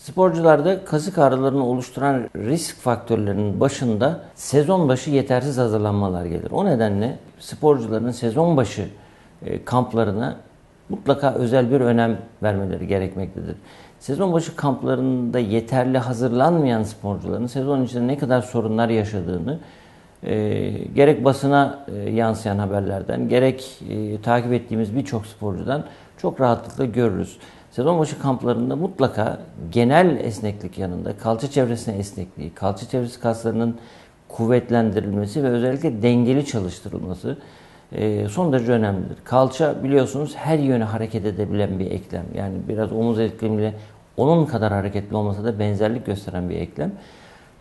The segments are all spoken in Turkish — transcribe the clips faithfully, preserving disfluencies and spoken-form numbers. Sporcularda kasık ağrılarını oluşturan risk faktörlerinin başında sezon başı yetersiz hazırlanmalar gelir. O nedenle sporcuların sezon başı kamplarına mutlaka özel bir önem vermeleri gerekmektedir. Sezon başı kamplarında yeterli hazırlanmayan sporcuların sezon içinde ne kadar sorunlar yaşadığını e, gerek basına e, yansıyan haberlerden gerek e, takip ettiğimiz birçok sporcudan çok rahatlıkla görürüz. Sezon başı kamplarında mutlaka genel esneklik yanında kalça çevresine esnekliği, kalça çevresi kaslarının kuvvetlendirilmesi ve özellikle dengeli çalıştırılması son derece önemlidir. Kalça biliyorsunuz her yöne hareket edebilen bir eklem. Yani biraz omuz eklemiyle onun kadar hareketli olmasa da benzerlik gösteren bir eklem.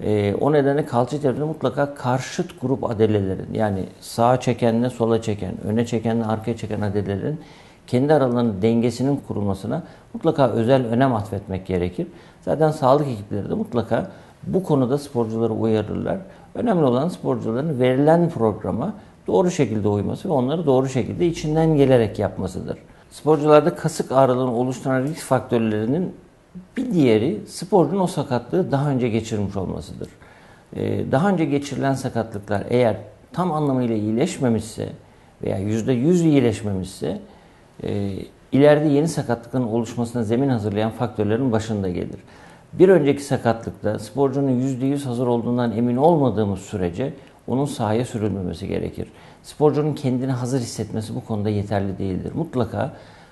E, o nedenle kalça çevresinde mutlaka karşıt grup adelelerin yani sağa çekenle sola çeken, öne çekenle arkaya çeken adelelerin kendi aralarının dengesinin kurulmasına mutlaka özel önem atfetmek gerekir. Zaten sağlık ekipleri de mutlaka bu konuda sporcuları uyarırlar. Önemli olan sporcuların verilen programa doğru şekilde uyması ve onları doğru şekilde içinden gelerek yapmasıdır. Sporcularda kasık ağrılarını oluşturan risk faktörlerinin bir diğeri sporcunun o sakatlığı daha önce geçirmiş olmasıdır. Ee, daha önce geçirilen sakatlıklar eğer tam anlamıyla iyileşmemişse veya yüzde yüz iyileşmemişse e, ileride yeni sakatlıkların oluşmasına zemin hazırlayan faktörlerin başında gelir. Bir önceki sakatlıkta sporcunun yüzde yüz hazır olduğundan emin olmadığımız sürece onun sahaya sürülmemesi gerekir. Sporcunun kendini hazır hissetmesi bu konuda yeterli değildir. Mutlaka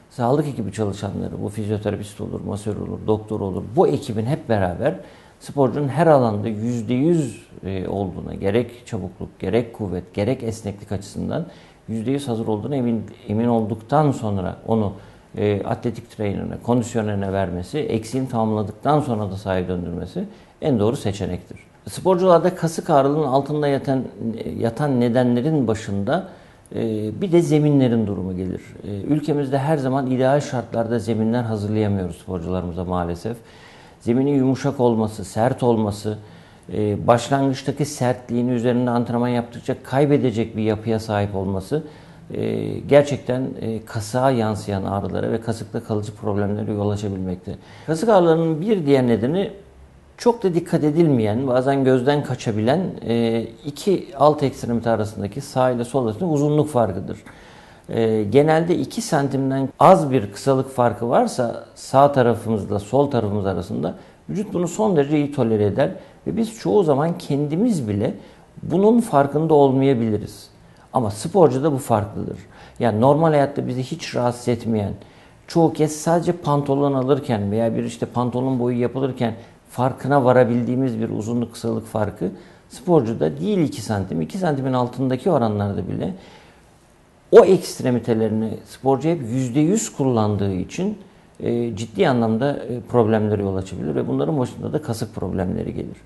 sağlık ekibi çalışanları, bu fizyoterapist olur, masör olur, doktor olur, bu ekibin hep beraber sporcunun her alanda yüzde yüz olduğuna, gerek çabukluk, gerek kuvvet, gerek esneklik açısından yüzde yüz hazır olduğuna emin, emin olduktan sonra onu e, atletik trainerine, kondisyonerine vermesi, eksiğini tamamladıktan sonra da sahaya döndürmesi en doğru seçenektir. Sporcularda kasık ağrılığının altında yatan, yatan nedenlerin başında e, bir de zeminlerin durumu gelir. E, ülkemizde her zaman ideal şartlarda zeminler hazırlayamıyoruz sporcularımıza maalesef. Zeminin yumuşak olması, sert olması, e, başlangıçtaki sertliğini üzerinde antrenman yaptıkça kaybedecek bir yapıya sahip olması e, gerçekten e, kasığa yansıyan ağrılara ve kasıkta kalıcı problemlere yol açabilmekte. Kasık ağrılarının bir diğer nedeni çok da dikkat edilmeyen, bazen gözden kaçabilen iki alt ekstremite arasındaki sağ ile sol arasındaki uzunluk farkıdır. Genelde iki santimden az bir kısalık farkı varsa sağ tarafımızla sol tarafımız arasında vücut bunu son derece iyi tolere eder ve biz çoğu zaman kendimiz bile bunun farkında olmayabiliriz. Ama sporcuda bu farklıdır. Yani normal hayatta bizi hiç rahatsız etmeyen, çoğu kez sadece pantolon alırken veya bir işte pantolon boyu yapılırken farkına varabildiğimiz bir uzunluk kısalık farkı sporcuda değil iki santim, iki santimin altındaki oranlarda bile o ekstremitelerini sporcu hep yüzde yüz kullandığı için e, ciddi anlamda e, problemlere yol açabilir ve bunların başında da kasık problemleri gelir.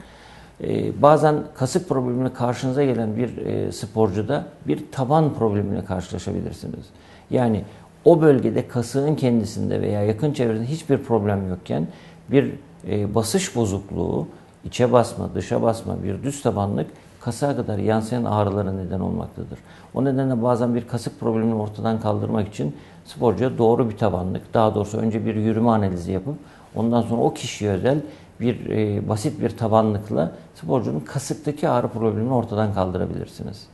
E, bazen kasık problemine karşınıza gelen bir e, sporcuda bir taban problemine karşılaşabilirsiniz. Yani o bölgede kasığın kendisinde veya yakın çevresinde hiçbir problem yokken bir E, basış bozukluğu, içe basma, dışa basma, bir düz tabanlık kasığa kadar yansıyan ağrılara neden olmaktadır. O nedenle bazen bir kasık problemini ortadan kaldırmak için sporcuya doğru bir tabanlık, daha doğrusu önce bir yürüme analizi yapıp ondan sonra o kişiye özel bir e, basit bir tabanlıkla sporcunun kasıktaki ağrı problemini ortadan kaldırabilirsiniz.